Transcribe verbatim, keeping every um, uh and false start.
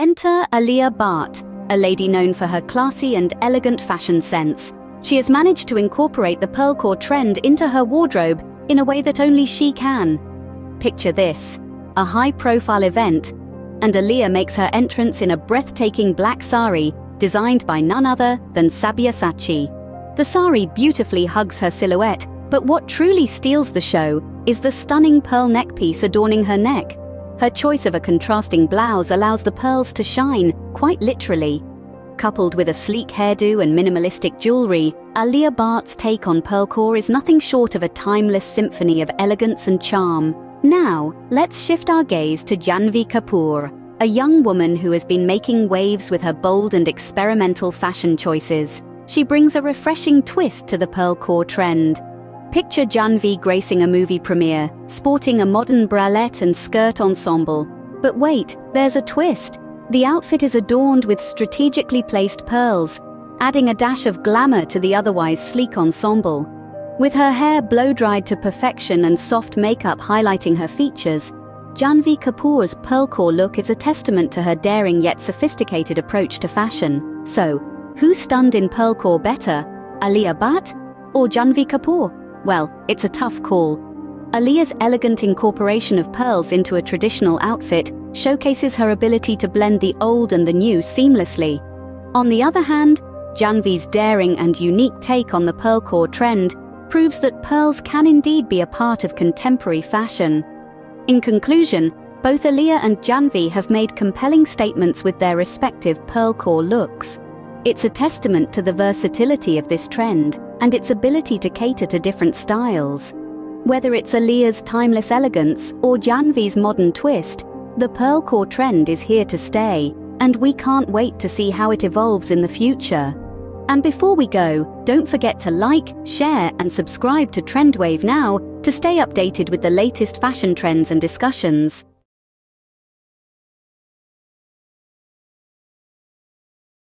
Enter Alia Bhatt, a lady known for her classy and elegant fashion sense. She has managed to incorporate the Pearlcore trend into her wardrobe in a way that only she can. Picture this, a high-profile event, and Alia makes her entrance in a breathtaking black sari designed by none other than Sabyasachi. The sari beautifully hugs her silhouette, but what truly steals the show is the stunning pearl neckpiece adorning her neck. Her choice of a contrasting blouse allows the pearls to shine, quite literally. Coupled with a sleek hairdo and minimalistic jewelry, Alia Bhatt's take on Pearlcore is nothing short of a timeless symphony of elegance and charm. Now, let's shift our gaze to Janhvi Kapoor, a young woman who has been making waves with her bold and experimental fashion choices. She brings a refreshing twist to the Pearlcore trend. Picture Janhvi gracing a movie premiere, sporting a modern bralette and skirt ensemble. But wait, there's a twist. The outfit is adorned with strategically placed pearls, adding a dash of glamour to the otherwise sleek ensemble. With her hair blow-dried to perfection and soft makeup highlighting her features, Janhvi Kapoor's Pearlcore look is a testament to her daring yet sophisticated approach to fashion. So, who stunned in Pearlcore better, Alia Bhatt or Janhvi Kapoor? Well, it's a tough call. Alia's elegant incorporation of pearls into a traditional outfit showcases her ability to blend the old and the new seamlessly. On the other hand, Janhvi's daring and unique take on the Pearlcore trend proves that pearls can indeed be a part of contemporary fashion. In conclusion, both Alia and Janhvi have made compelling statements with their respective Pearlcore looks. It's a testament to the versatility of this trend and its ability to cater to different styles. Whether it's Alia's timeless elegance or Janhvi's modern twist, the Pearlcore trend is here to stay, and we can't wait to see how it evolves in the future. And before we go, don't forget to like, share, and subscribe to TrendWave Now to stay updated with the latest fashion trends and discussions.